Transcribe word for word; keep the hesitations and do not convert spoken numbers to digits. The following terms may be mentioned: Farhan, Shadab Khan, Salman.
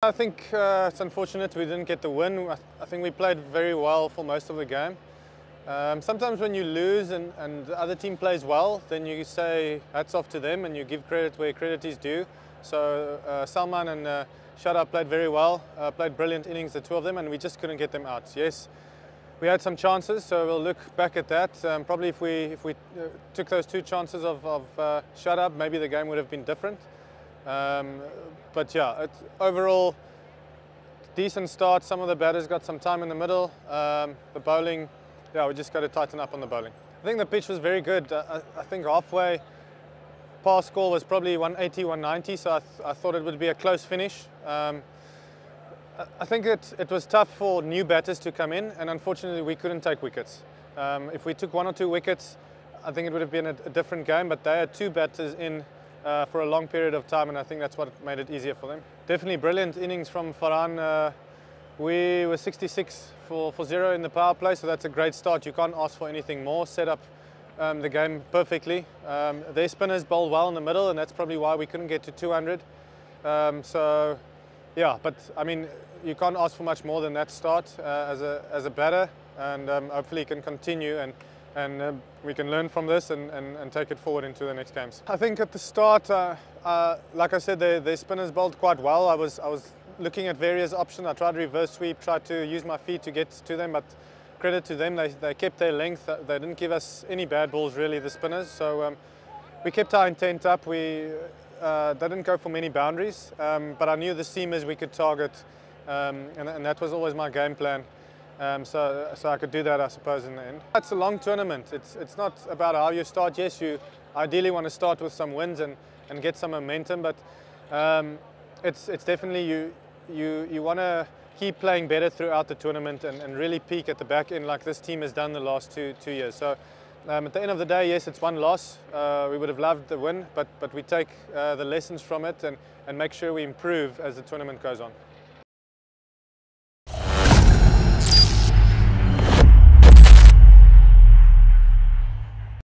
I think uh, it's unfortunate we didn't get the win. I, th I think we played very well for most of the game. Um, sometimes when you lose and, and the other team plays well, then you say hats off to them and you give credit where credit is due. So uh, Salman and uh, Shadab played very well, uh, played brilliant innings, the two of them, and we just couldn't get them out. Yes, we had some chances, so we'll look back at that. Um, probably if we, if we uh, took those two chances of, of uh, Shadab, maybe the game would have been different. Um, but yeah, it's overall decent start. Some of the batters got some time in the middle. Um, the bowling, yeah, we just got to tighten up on the bowling. I think the pitch was very good. I, I think halfway par score was probably one eighty, one ninety, so I, th I thought it would be a close finish. Um, I, I think it, it was tough for new batters to come in, and unfortunately we couldn't take wickets. Um, if we took one or two wickets, I think it would have been a, a different game, but they had two batters in Uh, for a long period of time, and I think that's what made it easier for them. Definitely brilliant innings from Farhan. Uh, we were sixty-six for, for zero in the power play, so that's a great start. You can't ask for anything more. Set up um, the game perfectly. Um, their spinners bowled well in the middle, and that's probably why we couldn't get to two hundred. Um, so, yeah, but I mean, you can't ask for much more than that start uh, as, a, as a batter, and um, hopefully it can continue. And, and um, we can learn from this and, and, and take it forward into the next games. I think at the start, uh, uh, like I said, their spinners bowled quite well. I was, I was looking at various options. I tried to reverse sweep, tried to use my feet to get to them, but credit to them, they, they kept their length. They didn't give us any bad balls, really, the spinners. So um, we kept our intent up. We, uh, they didn't go for many boundaries, um, but I knew the seamers we could target, um, and, and that was always my game plan. Um, so, so I could do that, I suppose, in the end. It's a long tournament. It's, it's not about how you start. Yes, you ideally want to start with some wins and, and get some momentum, but um, it's, it's definitely you, you, you want to keep playing better throughout the tournament and, and really peak at the back end like this team has done the last two, two years. So um, at the end of the day, yes, it's one loss. Uh, we would have loved the win, but, but we take uh, the lessons from it and, and make sure we improve as the tournament goes on.